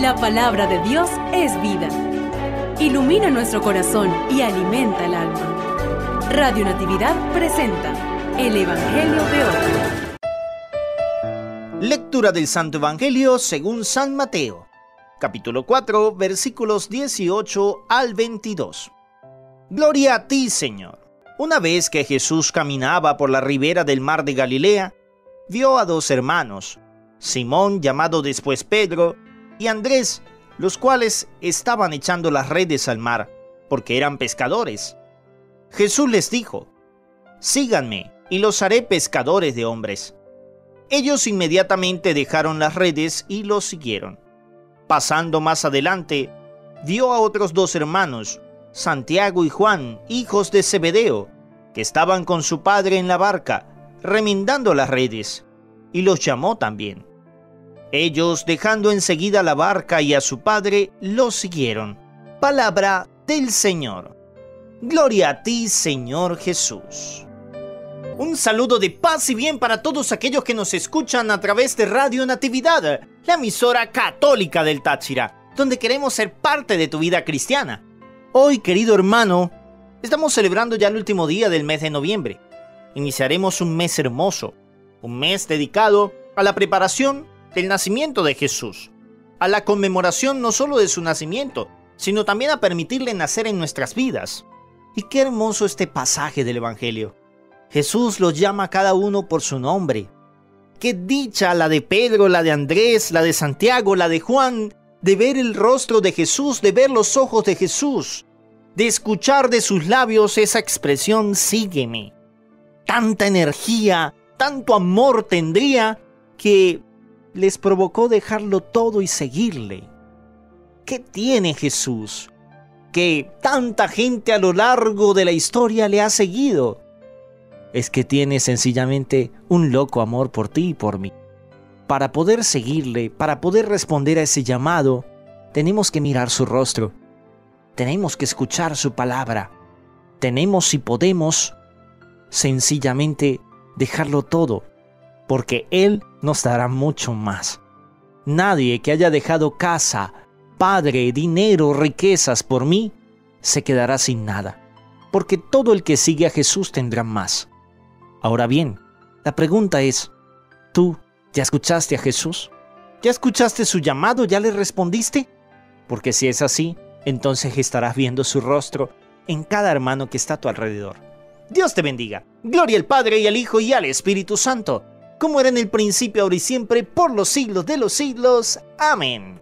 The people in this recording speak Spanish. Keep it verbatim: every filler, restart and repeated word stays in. La palabra de Dios es vida. Ilumina nuestro corazón y alimenta el alma. Radio Natividad presenta el Evangelio de hoy. Lectura del Santo Evangelio según San Mateo, capítulo cuatro, versículos dieciocho al veintidós. Gloria a ti, Señor. Una vez que Jesús caminaba por la ribera del mar de Galilea, vio a dos hermanos, Simón, llamado después Pedro, y Andrés, los cuales estaban echando las redes al mar, porque eran pescadores. Jesús les dijo: «Síganme, y los haré pescadores de hombres». Ellos inmediatamente dejaron las redes y los siguieron. Pasando más adelante, vio a otros dos hermanos, Santiago y Juan, hijos de Zebedeo, que estaban con su padre en la barca, remendando las redes, y los llamó también. Ellos, dejando enseguida la barca y a su padre, los siguieron. Palabra del Señor. Gloria a ti, Señor Jesús. Un saludo de paz y bien para todos aquellos que nos escuchan a través de Radio Natividad, la emisora católica del Táchira, donde queremos ser parte de tu vida cristiana. Hoy, querido hermano, estamos celebrando ya el último día del mes de noviembre. Iniciaremos un mes hermoso, un mes dedicado a la preparación del nacimiento de Jesús, a la conmemoración no solo de su nacimiento, sino también a permitirle nacer en nuestras vidas. Y qué hermoso este pasaje del Evangelio. Jesús los llama a cada uno por su nombre. Qué dicha la de Pedro, la de Andrés, la de Santiago, la de Juan, de ver el rostro de Jesús, de ver los ojos de Jesús, de escuchar de sus labios esa expresión «sígueme». Tanta energía, tanto amor tendría que les provocó dejarlo todo y seguirle. ¿Qué tiene Jesús? Que tanta gente a lo largo de la historia le ha seguido. Es que tiene sencillamente un loco amor por ti y por mí. Para poder seguirle, para poder responder a ese llamado, tenemos que mirar su rostro, tenemos que escuchar su palabra, tenemos, si podemos, sencillamente dejarlo todo, porque Él nos dará mucho más. Nadie que haya dejado casa, padre, dinero, riquezas por mí, se quedará sin nada, porque todo el que sigue a Jesús tendrá más. Ahora bien, la pregunta es, ¿tú ya escuchaste a Jesús? ¿Ya escuchaste su llamado? ¿Ya le respondiste? Porque si es así, entonces estarás viendo su rostro en cada hermano que está a tu alrededor. Dios te bendiga. Gloria al Padre, y al Hijo, y al Espíritu Santo, como era en el principio, ahora y siempre, por los siglos de los siglos. Amén.